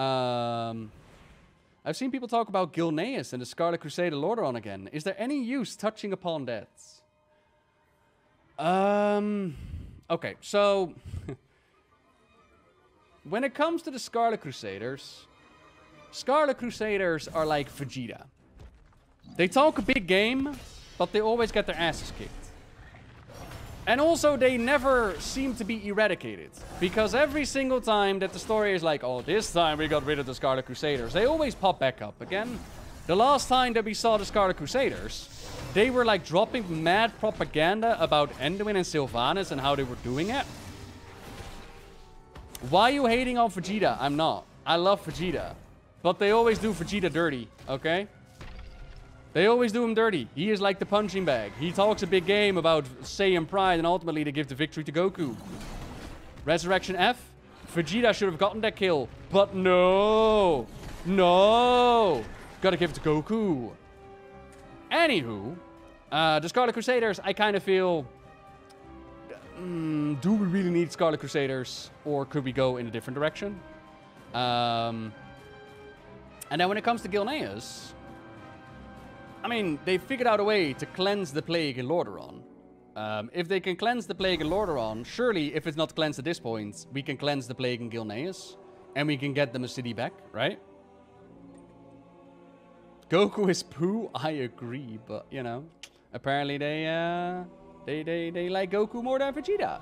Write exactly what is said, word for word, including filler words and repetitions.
Um, I've seen people talk about Gilneas and the Scarlet Crusade and Lordaeron again. Is there any use touching upon that? Um, okay, so... when it comes to the Scarlet Crusaders... Scarlet Crusaders are like Vegeta. They talk a big game, but they always get their asses kicked. And also, they never seem to be eradicated. Because every single time that the story is like, oh, this time we got rid of the Scarlet Crusaders, they always pop back up again. The last time that we saw the Scarlet Crusaders, they were like dropping mad propaganda about Anduin and Sylvanas and how they were doing it. Why are you hating on Vegeta? I'm not. I love Vegeta. But they always do Vegeta dirty, okay? They always do him dirty. He is like the punching bag. He talks a big game about Saiyan pride and ultimately they give the victory to Goku. Resurrection F. Vegeta should have gotten that kill. But no. No. Gotta give it to Goku. Anywho. Uh, the Scarlet Crusaders, I kind of feel... Mm, do we really need Scarlet Crusaders? Or could we go in a different direction? Um... And then when it comes to Gilneas, I mean, they figured out a way to cleanse the plague in Lordaeron. Um, if they can cleanse the plague in Lordaeron, surely if it's not cleansed at this point, we can cleanse the plague in Gilneas. And we can get them a city back, right? Goku is poo, I agree, but you know, apparently they uh they they, they like Goku more than Vegeta.